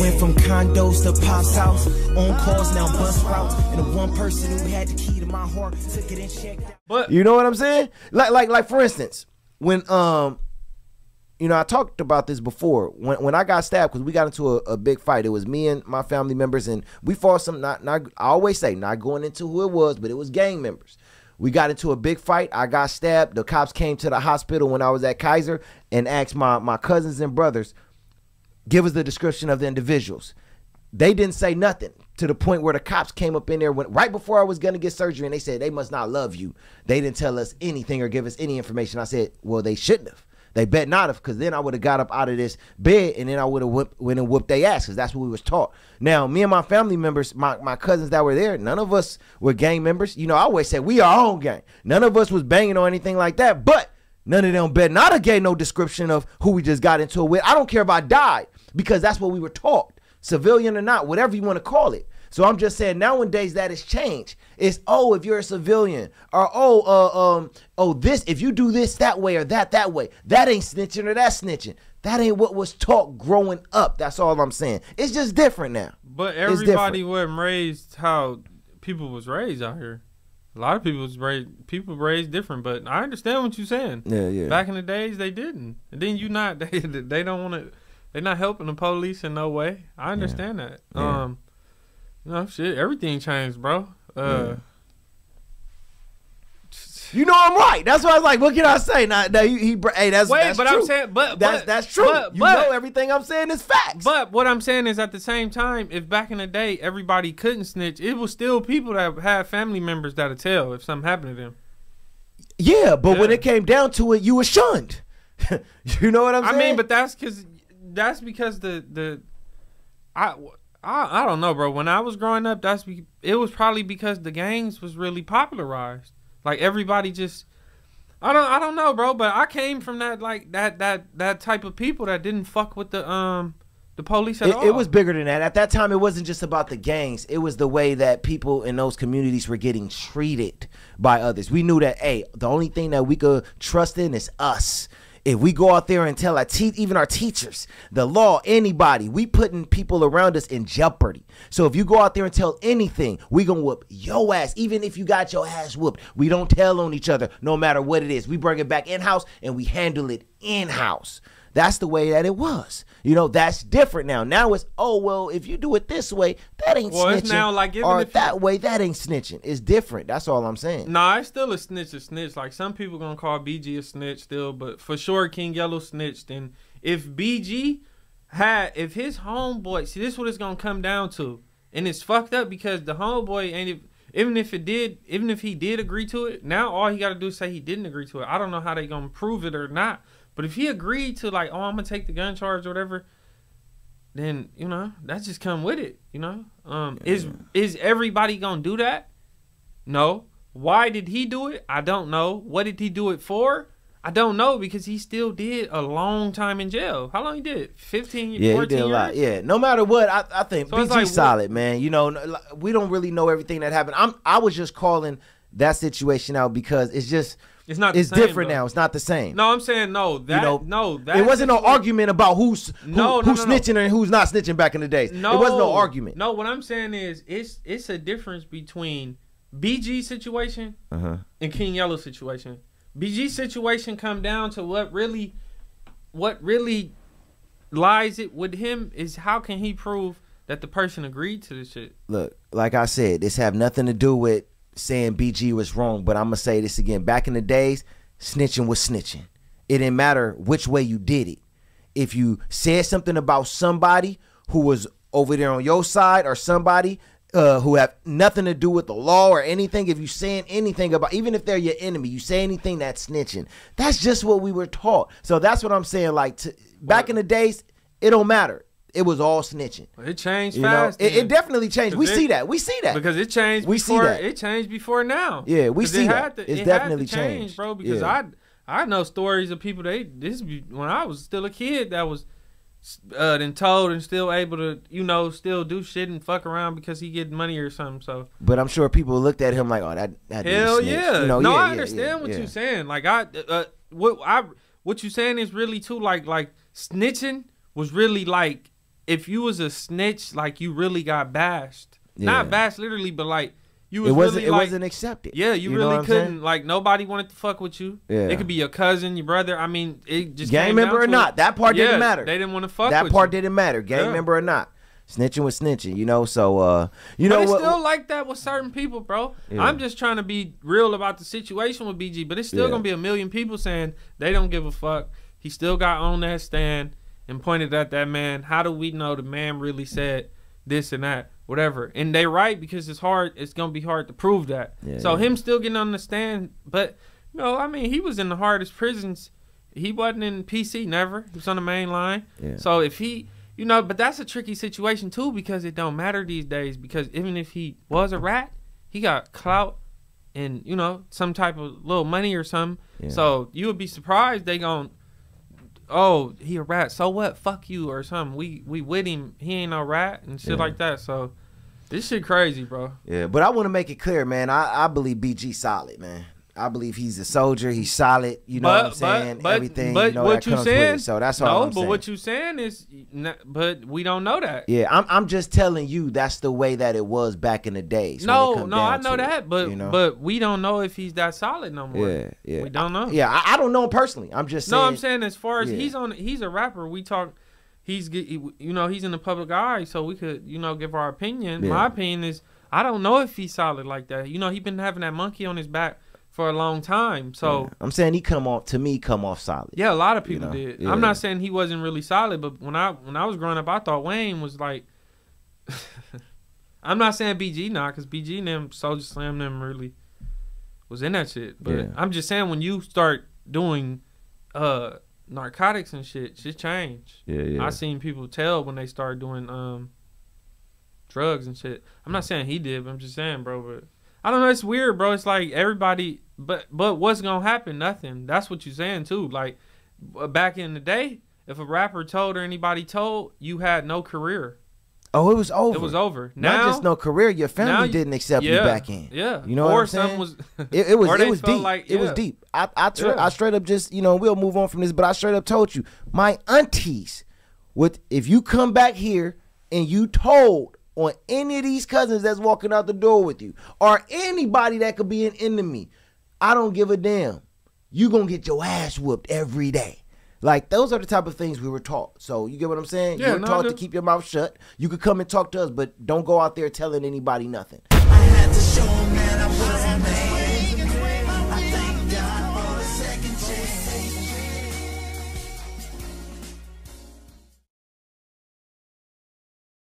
Went from condos to pop's house, on calls now bus routes, and the one person who had the key to my heart took it and checked out. But you know what I'm saying? Like for instance, when you know, I talked about this before. When I got stabbed, because we got into a big fight. It was me and my family members, and we fought some. I always say not going into who it was, but it was gang members. We got into a big fight. I got stabbed. The cops came to the hospital when I was at Kaiser and asked my cousins and brothers, give us the description of the individuals. They didn't say nothing, to the point where the cops came up in there right before I was going to get surgery, and they said, they must not love you. They didn't tell us anything or give us any information. I said, well, they shouldn't have. They bet not have, because then I would have got up out of this bed, and then I would have went and whooped their ass, because that's what we was taught. Now, me and my family members, my cousins that were there, none of us were gang members. You know, I always said we our own gang. None of us was banging or anything like that, but none of them bet not have gave no description of who we just got into it with. I don't care if I died, because that's what we were taught, civilian or not, whatever you want to call it. So I'm just saying, nowadays that has changed. It's, oh, if you're a civilian, or oh, this, if you do this that way or that way, that ain't snitching or that snitching. That ain't what was taught growing up. That's all I'm saying. It's just different now. But everybody wasn't raised how people was raised out here. A lot of people was raised, different. But I understand what you're saying. Yeah, yeah. Back in the days, they didn't. And then you not, they don't want to. They're not helping the police in no way. I understand that. Yeah. No shit, everything changed, bro. You know I'm right. That's why I was like, what can I say? Now hey, that's wait, that's but true. I'm saying, that's true. You know everything I'm saying is facts. But what I'm saying is, at the same time, if back in the day everybody couldn't snitch, it was still people that had family members that'll tell if something happened to them. Yeah, but when it came down to it, you were shunned. You know what I'm saying? I mean, but that's because I don't know, bro. When I was growing up, it was probably because the gangs was really popularized. Like everybody just, I don't know, bro. But I came from that, like that type of people that didn't fuck with the police at all. It was bigger than that. At that time, it wasn't just about the gangs. It was the way that people in those communities were getting treated by others. We knew that, hey, the only thing that we could trust in is us. If we go out there and tell even our teachers, the law, anybody, we putting people around us in jeopardy. So if you go out there and tell anything, we gonna whoop your ass. Even if you got your ass whooped, we don't tell on each other, no matter what it is. We bring it back in-house and we handle it in-house. That's the way that it was. You know, that's different now. Now it's, oh, well, if you do it this way, that ain't snitching. It's now like, or that way, that ain't snitching. It's different. That's all I'm saying. Nah, it's still a snitch. Like, some people gonna call BG a snitch still, but for sure King Yellow snitched. And if BG had, if his homeboy, see, this is what it's gonna come down to. And it's fucked up because the homeboy ain't, even if he did agree to it, now all he gotta do is say he didn't agree to it. I don't know how they gonna prove it or not. But if he agreed to, like, oh, I'm going to take the gun charge or whatever, then, you know, that just come with it, you know? Yeah. Is everybody going to do that? No. Why did he do it? I don't know. What did he do it for? I don't know, because he still did a long time in jail. How long he did? 15 years? Yeah, 14 he did a lot. Years? Yeah, no matter what, I think so BG like, solid, man. You know, we don't really know everything that happened. I was just calling that situation out because it's just... It's not. It's different now. It's not the same. No, I'm saying no. That, you know, no. That it wasn't no argument about who's snitching and who's not snitching back in the days. No, it wasn't no argument. No, what I'm saying is it's a difference between BG situation and King Yellow situation. BG situation come down to what really lies it with him is how can he prove that the person agreed to this shit. Look, like I said, this have nothing to do with saying BG was wrong, but I'm gonna say this again. Back in the days, snitching was snitching. It didn't matter which way you did it. If you said something about somebody who was over there on your side or somebody who have nothing to do with the law or anything, if you saying anything about, even if they're your enemy, you say anything, that's snitching. That's just what we were taught. So that's what I'm saying. Like back in the days, it don't matter. It was all snitching. It changed fast. It definitely changed. We see that. We see that. Because it changed before. We see that. It changed before now. Yeah, we see that. It's definitely changed, bro. Because I know stories of people when I was still a kid that was then told and still able to, you know, still do shit and fuck around because he getting money or something. So, but I'm sure people looked at him like, oh, that hell yeah. You know, no, I understand what you're saying. Like what you're saying is really too like snitching was really like. if you was a snitch, like you really got bashed. Yeah. Not bashed literally, but like you was it wasn't accepted. Yeah, you really couldn't, like nobody wanted to fuck with you. Yeah. It could be your cousin, your brother. I mean, it just gang member or not, that part didn't matter. They didn't want to fuck with you. That part didn't matter, gang member or not. Snitching was snitching, you know. So, you know, but it's still like that with certain people, bro. Yeah. I'm just trying to be real about the situation with BG, but it's still gonna be a million people saying they don't give a fuck. He still got on that stand and pointed at that man. How do we know the man really said this and that, whatever? And they right, because it's hard. It's gonna be hard to prove that. Yeah, so him still getting on the stand, but you know, I mean, he was in the hardest prisons. He wasn't in PC never. He was on the main line. Yeah. So if he. You know, but that's a tricky situation too, because it don't matter these days, because even if he was a rat, he got clout and, you know, some type of little money or something. Yeah. So you would be surprised they gon', oh, he a rat, so what? Fuck you or something. We with him. He ain't no rat and shit like that. So this shit crazy, bro. Yeah, but I want to make it clear, man. I believe BG solid, man. I believe he's a soldier. He's solid. You know what I'm saying? Everything. But you know, what you saying? So that's all I'm saying. No, but what you saying is, but we don't know that. Yeah, I'm just telling you that's the way that it was back in the days. No, no, I know that, but we don't know if he's that solid no more. Yeah, yeah. We don't know. Yeah, I don't know him personally. I'm just saying. No, I'm saying as far as he's a rapper. We talk. He's you know, he's in the public eye, so we could give our opinion. Yeah. My opinion is I don't know if he's solid like that. You know, he's been having that monkey on his back for a long time. So I'm saying he come off solid. Yeah, a lot of people did. Yeah. I'm not saying he wasn't really solid, but when I was growing up, I thought Wayne was like I'm not saying BG not, cuz BG and them Soulja Slim them really was in that shit, but I'm just saying when you start doing narcotics and shit change. Yeah, yeah. I seen people tell when they start doing drugs and shit. I'm not saying he did, but I'm just saying, bro, but I don't know, it's weird, bro. It's like everybody, but what's gonna happen? Nothing. That's what you're saying too. Like back in the day, if a rapper told or anybody told, you had no career. Oh, it was over. It was over. Now, not just no career. Your family didn't accept you back in. Yeah, you know what I'm saying? Was it was deep. Like, it was deep. I straight up just we'll move on from this, but I straight up told you my aunties with if you come back here and you told on any of these cousins that's walking out the door with you, or anybody that could be an enemy, I don't give a damn. You gonna get your ass whooped every day. Like, those are the type of things we were taught. So you get what I'm saying? Yeah, you were taught to keep your mouth shut. You could come and talk to us, but don't go out there telling anybody nothing. I had to show 'em, man, I wasn't made.